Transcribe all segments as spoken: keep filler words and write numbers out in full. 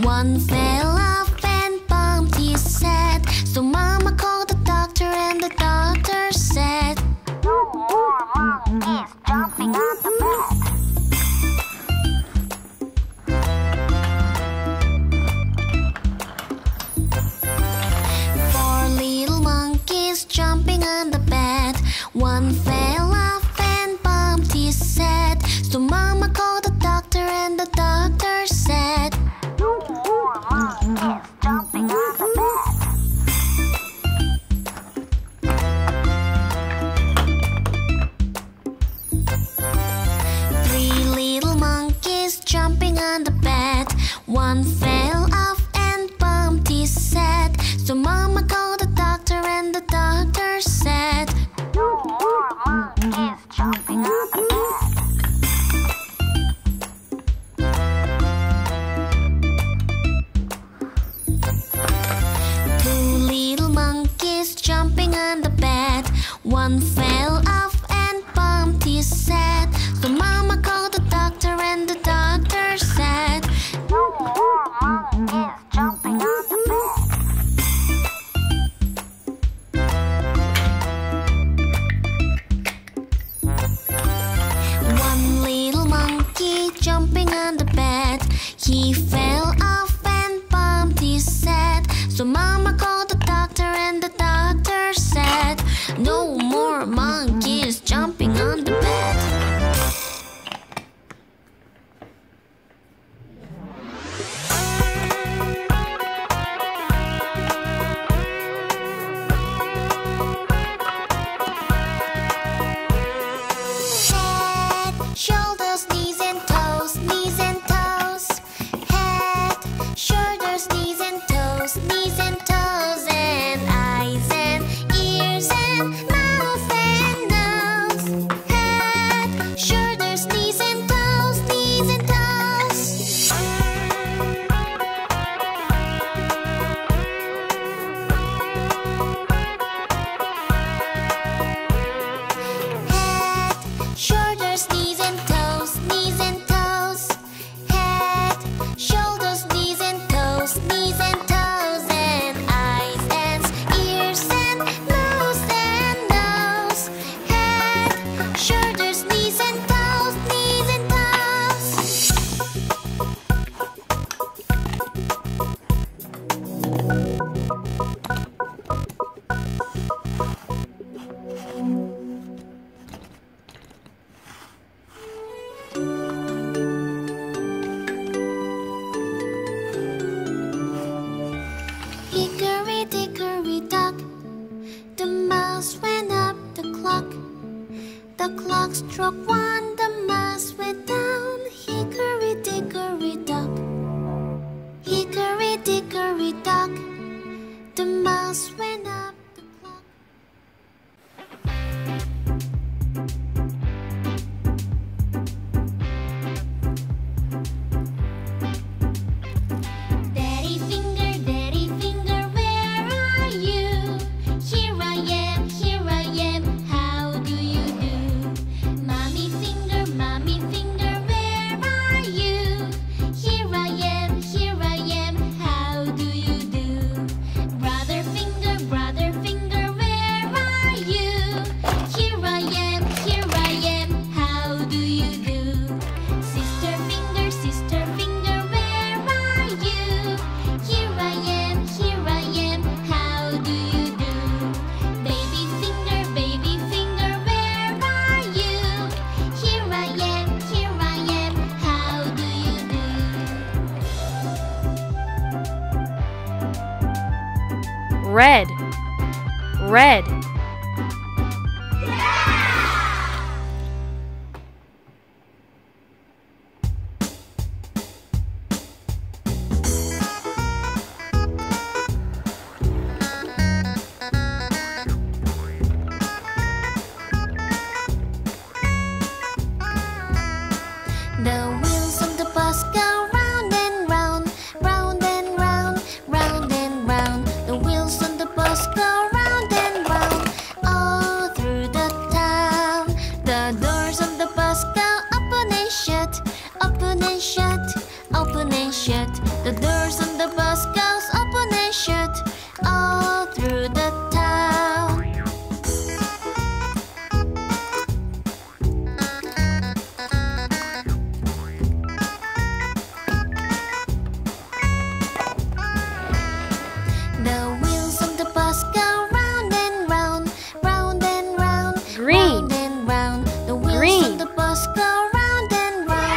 One fell off and bumped his head. So Mama called the doctor and the doctor said, "No more mom is jumping on the bed." Four little monkeys jumping on the bed. One fell off and bumped his head. So Mama called the doctor and the doctor said, "Mom is jumping on the bed." Three little monkeys jumping on the bed. One fell off and bumped his head. So Mama called the doctor and the doctor said, "No more monkeys jumping on the bed." Jumping on the bed. One fell off and bumped his head. So Mama called the doctor and the doctor said, "No more monkeys jumping on the bed." One little monkey jumping on the bed. He fell off and bumped his head. So Mama called the doctor and the doctor said, "No more monkeys jumping on the bed." Head, shoulders, knees and toes, knees and toes. Head, shoulders, knees and toes, knees and toes. Red, red. Yeah! The wheels of the bus go open and shut, open and shut. shut. The doors on the bus goes open and shut all through the town. The wheels on the bus go round and round, round and round, green, round and round. The wheels green. On the bus go round and round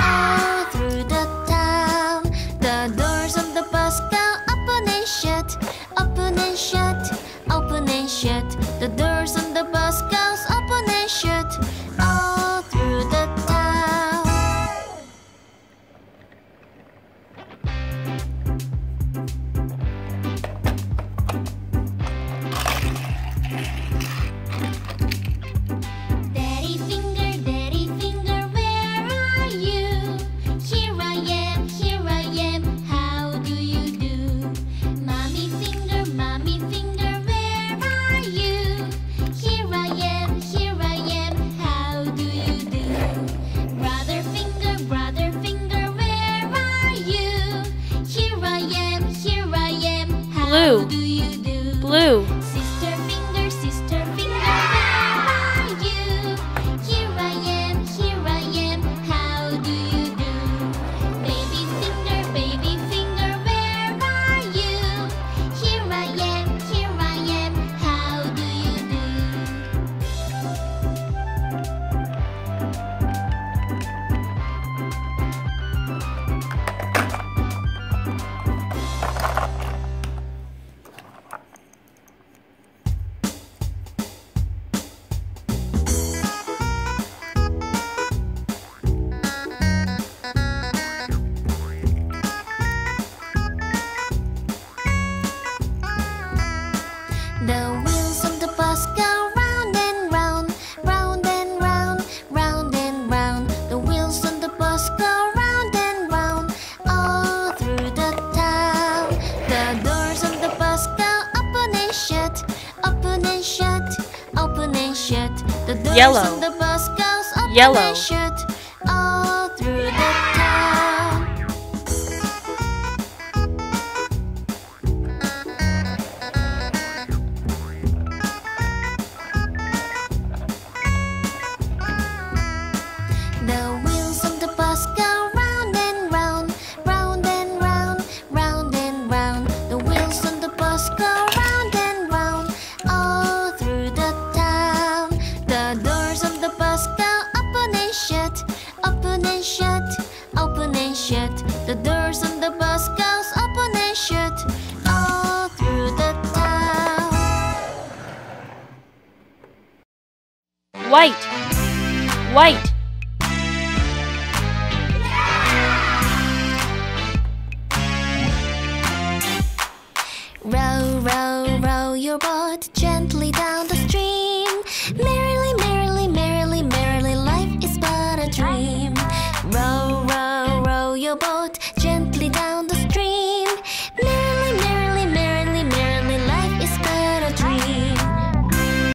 all through the town. The doors of the bus go open and shut, open and shut, open and shut. The doors on the bus goes open and shut all through the town. Daddy finger, daddy finger, where are you? Here I am, here I am, how do you do? Mommy finger, mommy finger, where are you? Here I am, here I am, how do you do? Brother finger, brother finger, where are you? Here I am, here I am, how Blue. Do you do? Blue. Sister finger, sister finger, where are you? Here I am, here I am, how do you do? Baby finger, baby finger, where are you? Here I am, here I am, how do you do? The wheels on the bus go round and round, round and round, round and round. The wheels on the bus go round and round all through the town. The doors on the bus go open and shut, open and shut, open and shut. The doors Yellow. On the bus goes open Yellow. And shut all through the town. The wheels on the bus go round and round, round and round, round and round. The wheels on the bus go round and round all through the town. The doors of the bus go open and shut, open and shut, open and shut. The doors on the bus goes open and shut all through the town. White, white. Row, row, row your boat gently down the stream. Merrily, merrily, merrily, merrily, life is but a dream. Row, row, row your boat gently down the